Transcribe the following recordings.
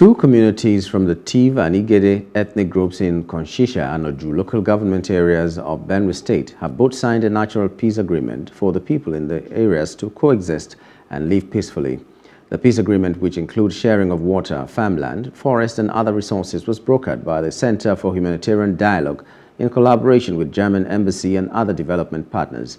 Two communities from the Tiv and Igede ethnic groups in Konshisha and Oju local government areas of Benue State have both signed a natural peace agreement for the people in the areas to coexist and live peacefully. The peace agreement, which includes sharing of water, farmland, forest and other resources, was brokered by the Center for Humanitarian Dialogue in collaboration with German Embassy and other development partners.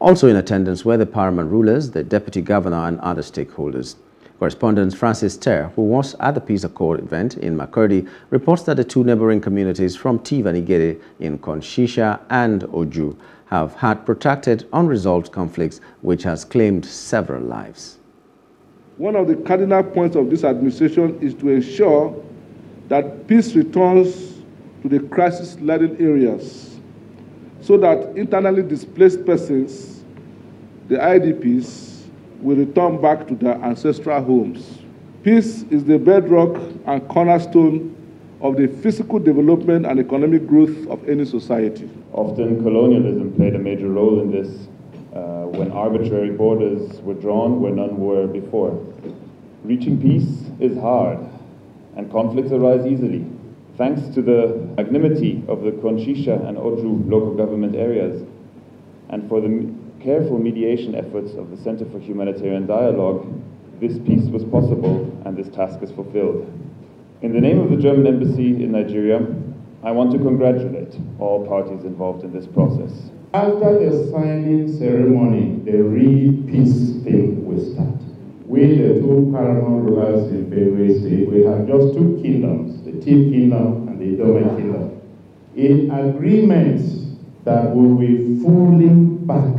Also in attendance were the paramount rulers, the deputy governor and other stakeholders. Correspondent Francis Terre, who was at the Peace Accord event in Makurdi, reports that the two neighboring communities from Tiv and Igede in Konshisha and Oju have had protracted unresolved conflicts which has claimed several lives. One of the cardinal points of this administration is to ensure that peace returns to the crisis-laden areas so that internally displaced persons, the IDPs, will return back to their ancestral homes. Peace is the bedrock and cornerstone of the physical development and economic growth of any society. Often colonialism played a major role in this. When arbitrary borders were drawn where none were before. Reaching peace is hard, and conflicts arise easily. Thanks to the magnanimity of the Konshisha and Oju local government areas, and for the careful mediation efforts of the Center for Humanitarian Dialogue, this peace was possible and this task is fulfilled. In the name of the German Embassy in Nigeria, I want to congratulate all parties involved in this process. After the signing ceremony, the real peace thing will start. With the two paramount rulers in Benue State, we have just two kingdoms, the Tiv kingdom and the Idoma kingdom, in agreements that we will fully back